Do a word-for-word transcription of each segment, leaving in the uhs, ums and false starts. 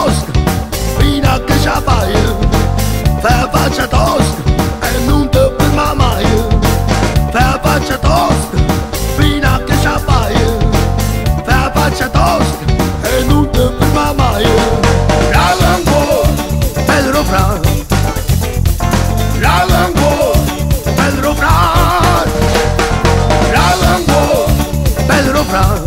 toast, énakes a bája, felfács a toast, ennünk többet már mája. Felfács a toast, énakes a bája, felfács a toast, ennünk többet már mája. Rálangó, Pedro Fran, rálangó, Pedro Fran, rálangó, Pedro Fran.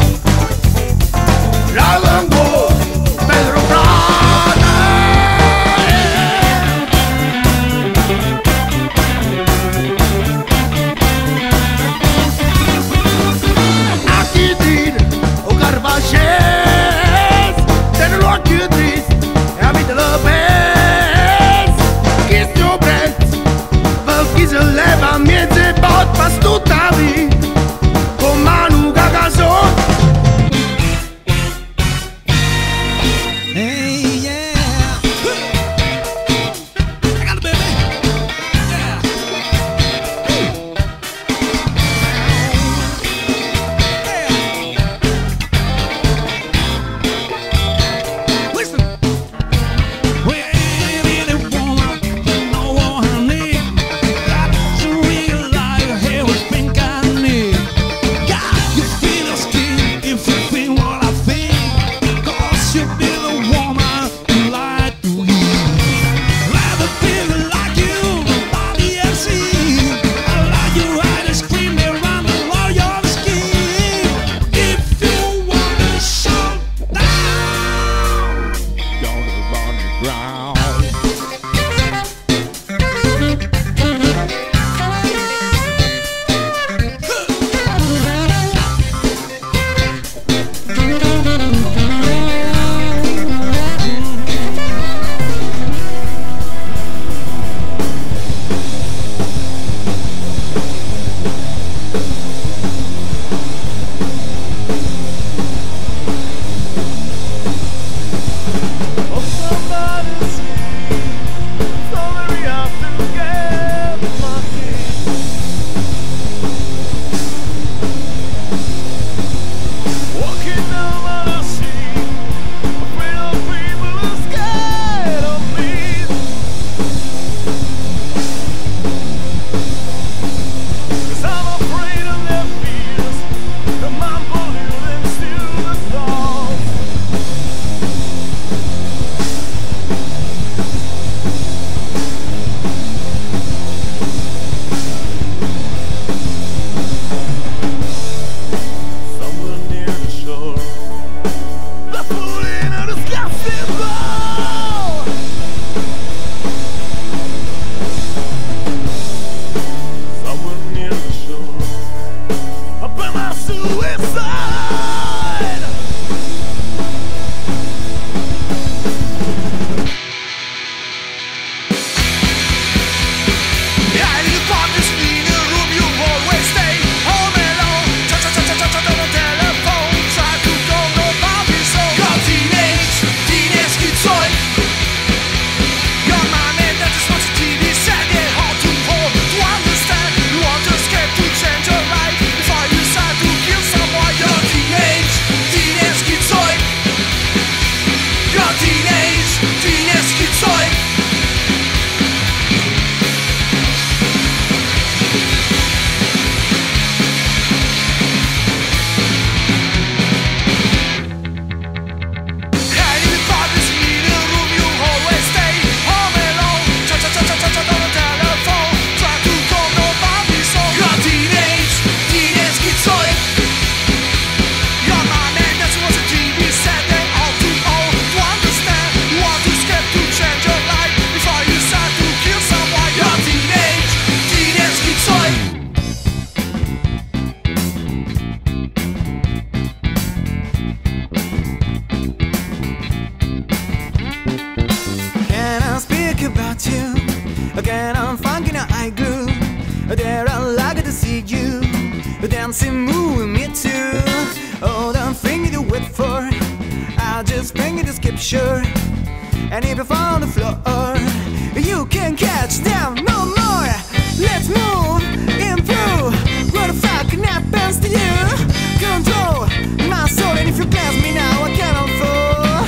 Control my soul, and if you bless me now, I cannot fall.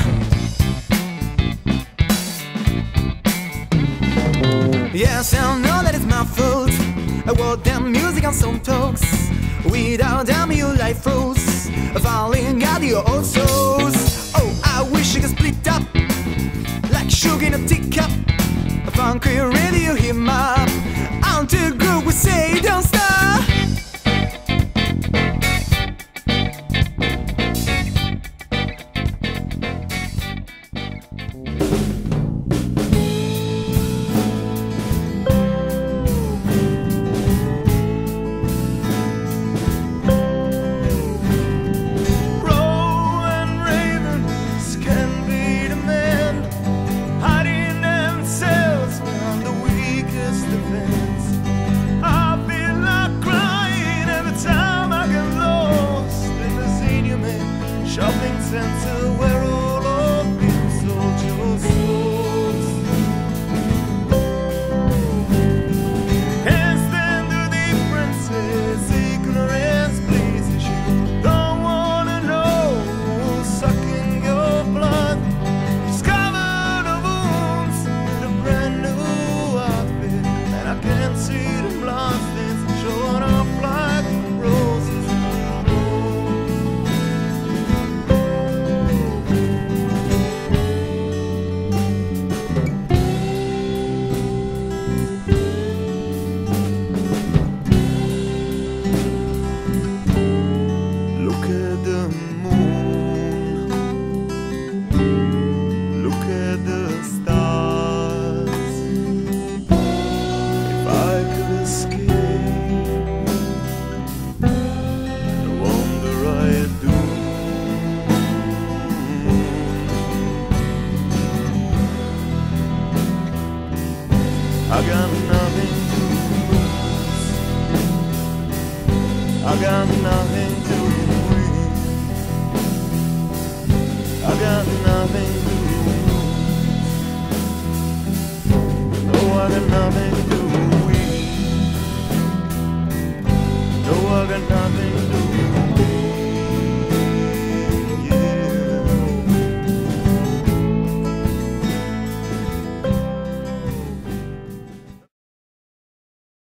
shall know that it's my fault. I wrote down music and some talks without them your life rules, falling out your old souls. Oh, I wish you could split up like sugar in a teacup. A funky radio hit my up on the groove, we say don't stop. Shopping center where all of you sold your souls. Hands stand the differences, ignorance pleases you. Don't wanna know who's sucking your blood. Discover the wounds in a brand new outfit, and I can't see the blood that's showing up like the roses. I got nothing to lose. I got nothing to lose.